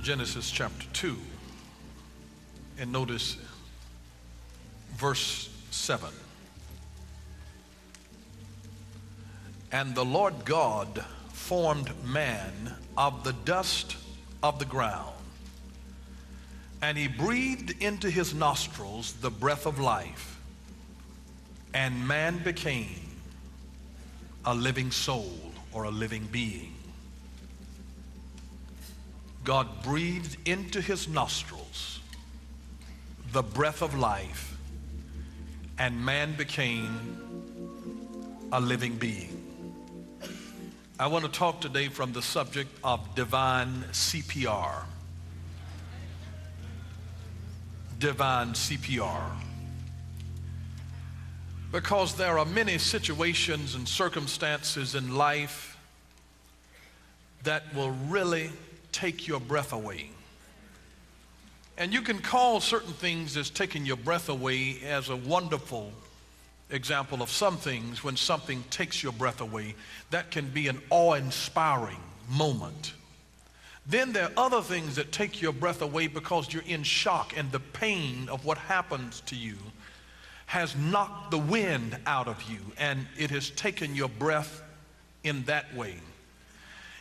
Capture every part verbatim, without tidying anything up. Genesis chapter two and notice verse seven. And the Lord God formed man of the dust of the ground, and he breathed into his nostrils the breath of life, and man became a living soul or a living being. God breathed into his nostrils the breath of life, and man became a living being. I want to talk today from the subject of divine C P R. Divine C P R. Because there are many situations and circumstances in life that will really take your breath away. And you can call certain things as taking your breath away as a wonderful example of some things. When something takes your breath away, that can be an awe-inspiring moment. Then there are other things that take your breath away because you're in shock and the pain of what happens to you has knocked the wind out of you, and it has taken your breath in that way.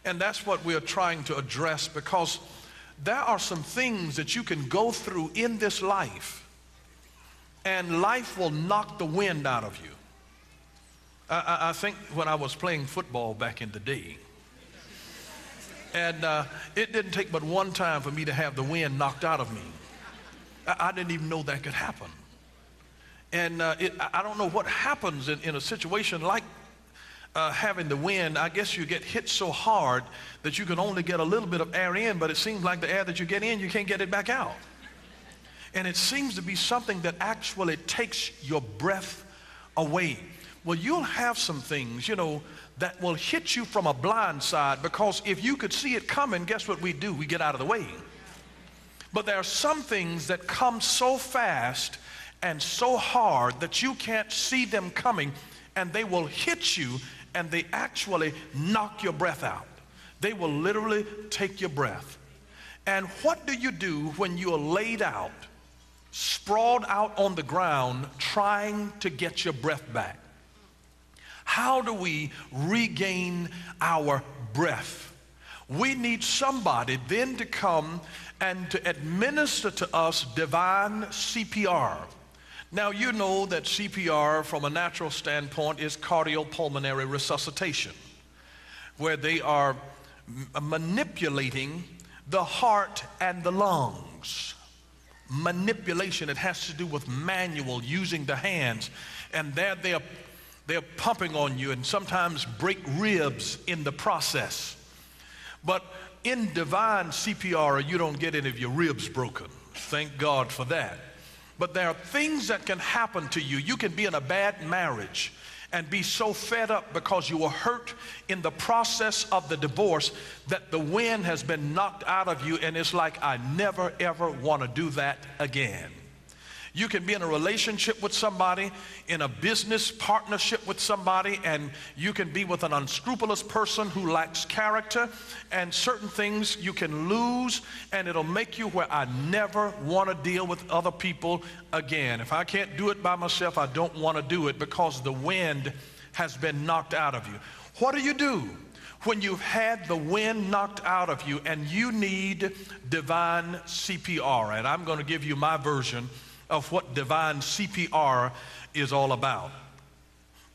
And that's what we are trying to address, because there are some things that you can go through in this life and life will knock the wind out of you. I, I, I think when I was playing football back in the day, And uh, it didn't take but one time for me to have the wind knocked out of me. I, I didn't even know that could happen. And uh, it, I don't know what happens in, in a situation like uh, having the wind. I guess you get hit so hard that you can only get a little bit of air in, but it seems like the air that you get in, you can't get it back out. And it seems to be something that actually takes your breath away. Well, you'll have some things, you know, that will hit you from a blind side, because if you could see it coming, guess what we do? We get out of the way. But there are some things that come so fast and so hard that you can't see them coming, and they will hit you, and they actually knock your breath out. They will literally take your breath. And what do you do when you are laid out, sprawled out on the ground, trying to get your breath back? How do we regain our breath? We need somebody then to come and to administer to us divine C P R. Now, you know that C P R from a natural standpoint is cardiopulmonary resuscitation, where they are manipulating the heart and the lungs. Manipulation, it has to do with manual, using the hands, and there they are. They're pumping on you and sometimes break ribs in the process. But in divine C P R, you don't get any of your ribs broken. Thank God for that. But there are things that can happen to you. You can be in a bad marriage and be so fed up because you were hurt in the process of the divorce that the wind has been knocked out of you, and it's like, I never, ever want to do that again. You can be in a relationship with somebody, in a business partnership with somebody, and you can be with an unscrupulous person who lacks character, and certain things you can lose, and it'll make you where I never want to deal with other people again. If I can't do it by myself, I don't want to do it, because the wind has been knocked out of you. What do you do when you've had the wind knocked out of you and you need divine C P R? And I'm going to give you my version of what divine C P R is all about,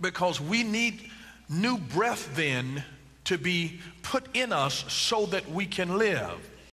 because we need new breath then to be put in us so that we can live.